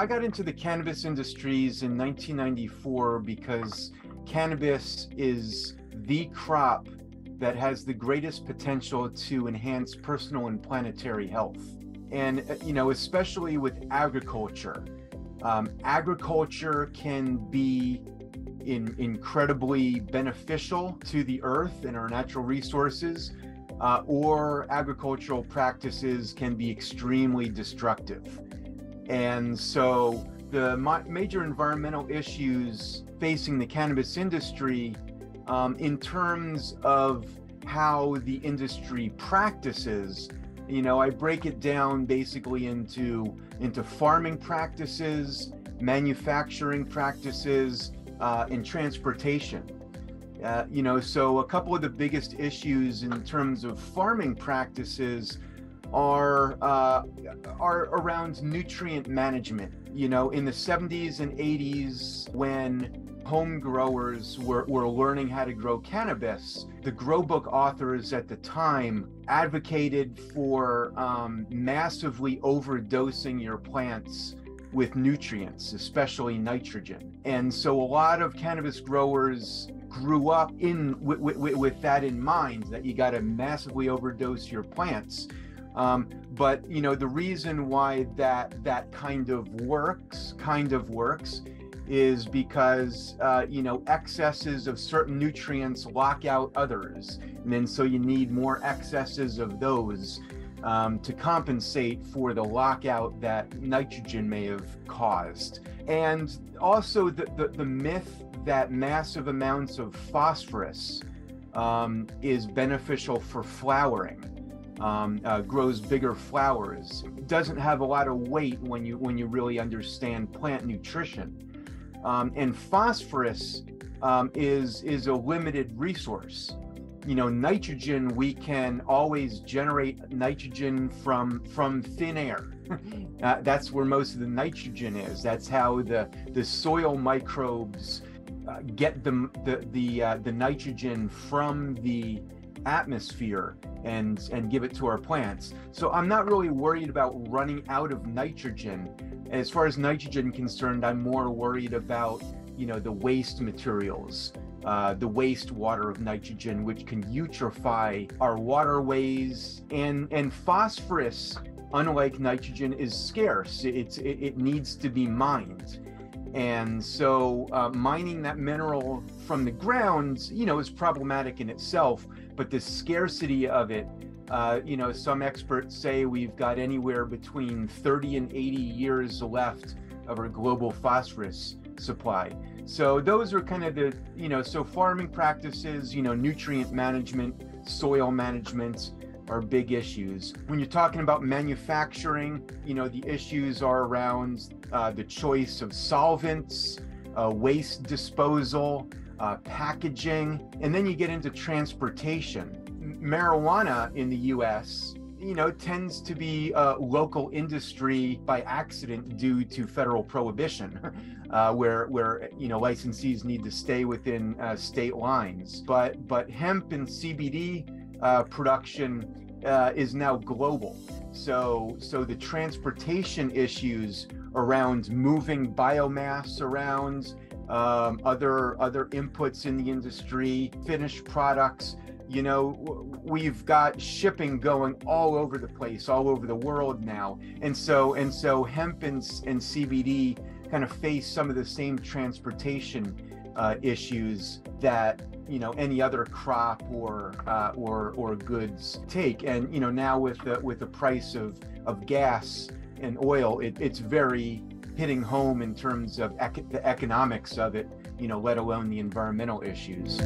I got into the cannabis industries in 1994 because cannabis is the crop that has the greatest potential to enhance personal and planetary health. And, you know, especially with agriculture. Agriculture can be incredibly beneficial to the earth and our natural resources, or agricultural practices can be extremely destructive. And so the major environmental issues facing the cannabis industry, in terms of how the industry practices, you know, I break it down basically into farming practices, manufacturing practices, and transportation. You know, so a couple of the biggest issues in terms of farming practices are around nutrient management. You know, in the 70s and 80s, when home growers were learning how to grow cannabis, the grow book authors at the time advocated for massively overdosing your plants with nutrients, especially nitrogen. And so a lot of cannabis growers grew up with that in mind, that you got to massively overdose your plants. But you know, the reason why that kind of works is because you know, excesses of certain nutrients lock out others, and then so you need more excesses of those to compensate for the lockout that nitrogen may have caused. And also the myth that massive amounts of phosphorus is beneficial for flowering. Grows bigger flowers, doesn't have a lot of weight when you really understand plant nutrition. And phosphorus is a limited resource. You know, nitrogen, we can always generate nitrogen from thin air. That's where most of the nitrogen is. That's how the soil microbes get the nitrogen from the atmosphere and give it to our plants. So I'm not really worried about running out of nitrogen. As far as nitrogen concerned, I'm more worried about, you know, the waste materials, the wastewater of nitrogen, which can eutrophy our waterways. And phosphorus, unlike nitrogen, is scarce. It needs to be mined. And so mining that mineral from the ground, you know, is problematic in itself. But the scarcity of it, you know, some experts say we've got anywhere between 30 and 80 years left of our global phosphorus supply. So those are kind of the, you know, so farming practices, you know, nutrient management, soil management are big issues. When you're talking about manufacturing, you know, the issues are around the choice of solvents, waste disposal, packaging, and then you get into transportation. Marijuana in the U.S., you know, tends to be a local industry by accident due to federal prohibition, where you know, licensees need to stay within state lines. But hemp and CBD production is now global. So the transportation issues around moving biomass around. Other inputs in the industry, finished products, you know, we've got shipping going all over the place, all over the world now. And so hemp and CBD kind of face some of the same transportation issues that, you know, any other crop or goods take. And, you know, now with the price of gas and oil, it's very hitting home in terms of the economics of it, you know, let alone the environmental issues.